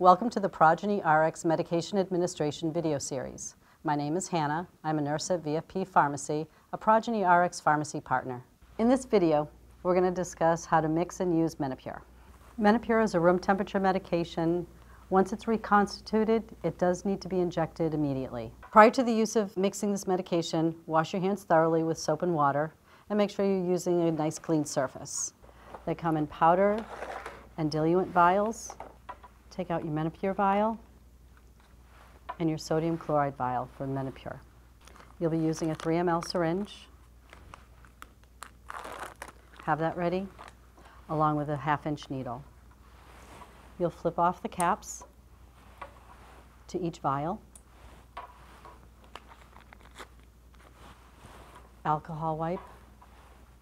Welcome to the Progyny Rx Medication Administration video series. My name is Hannah. I'm a nurse at VFP Pharmacy, a Progyny Rx pharmacy partner. In this video, we're going to discuss how to mix and use Menopur. Menopur is a room temperature medication. Once it's reconstituted, it does need to be injected immediately. Prior to the use of mixing this medication, wash your hands thoroughly with soap and water and make sure you're using a nice clean surface. They come in powder and diluent vials. Take out your Menopur vial and your sodium chloride vial for Menopur. You'll be using a 3 ml syringe. Have that ready, along with a half-inch needle. You'll flip off the caps to each vial. Alcohol wipe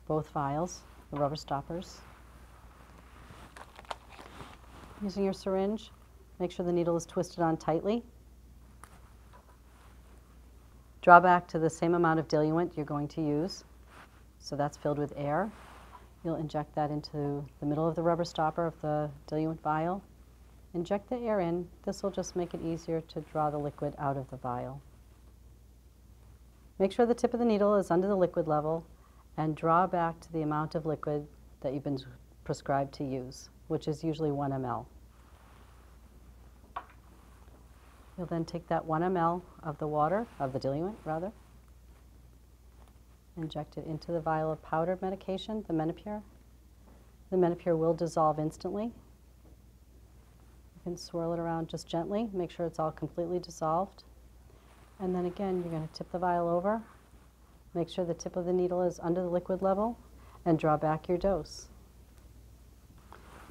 both vials, the rubber stoppers. Using your syringe, make sure the needle is twisted on tightly. Draw back to the same amount of diluent you're going to use. So that's filled with air. You'll inject that into the middle of the rubber stopper of the diluent vial. Inject the air in. This will just make it easier to draw the liquid out of the vial. Make sure the tip of the needle is under the liquid level and draw back to the amount of liquid that you've been prescribed to use, which is usually 1 ml. You'll then take that 1 ml of the water, of the diluent rather, inject it into the vial of powdered medication, the Menopur. The Menopur will dissolve instantly. You can swirl it around just gently, make sure it's all completely dissolved. And then again, you're going to tip the vial over, make sure the tip of the needle is under the liquid level, and draw back your dose.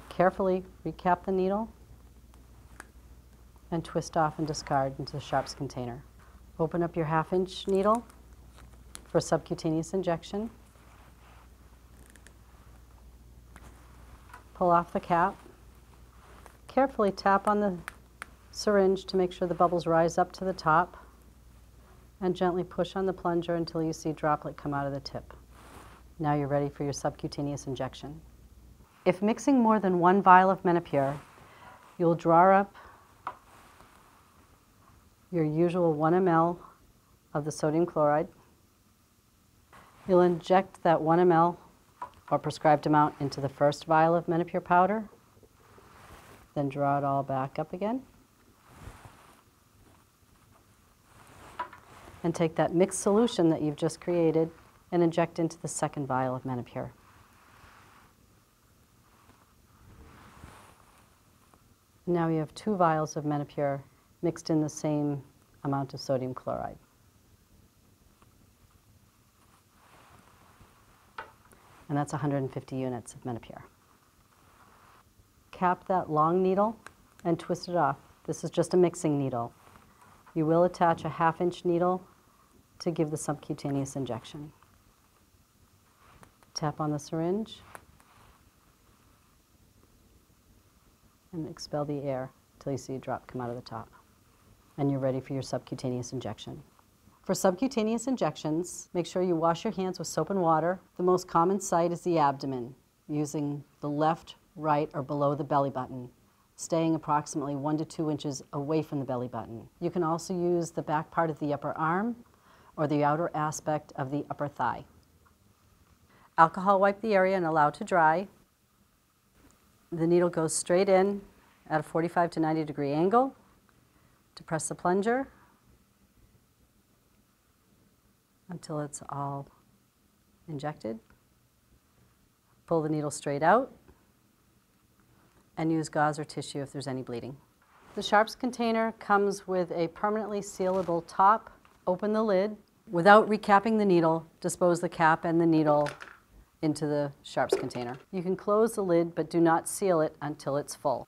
Carefully recap the needle and twist off and discard into the sharps container. Open up your half-inch needle for subcutaneous injection. Pull off the cap. Carefully tap on the syringe to make sure the bubbles rise up to the top, and gently push on the plunger until you see a droplet come out of the tip. Now you're ready for your subcutaneous injection. If mixing more than one vial of Menopur, you'll draw up your usual 1 ml of the sodium chloride. You'll inject that 1 ml or prescribed amount into the first vial of Menopur powder, then draw it all back up again, and take that mixed solution that you've just created and inject into the second vial of Menopur. Now you have 2 vials of Menopur mixed in the same amount of sodium chloride. And that's 150 units of Menopur. Cap that long needle and twist it off. This is just a mixing needle. You will attach a half-inch needle to give the subcutaneous injection. Tap on the syringe and expel the air until you see a drop come out of the top. And you're ready for your subcutaneous injection. For subcutaneous injections, make sure you wash your hands with soap and water. The most common site is the abdomen, using the left, right, or below the belly button, staying approximately 1 to 2 inches away from the belly button. You can also use the back part of the upper arm or the outer aspect of the upper thigh. Alcohol wipe the area and allow to dry. The needle goes straight in at a 45 to 90 degree angle. Depress the plunger until it's all injected. Pull the needle straight out and use gauze or tissue if there's any bleeding. The sharps container comes with a permanently sealable top. Open the lid. Without recapping the needle, dispose the cap and the needle into the sharps container. You can close the lid, but do not seal it until it's full.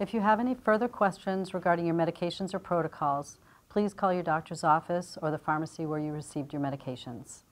If you have any further questions regarding your medications or protocols, please call your doctor's office or the pharmacy where you received your medications.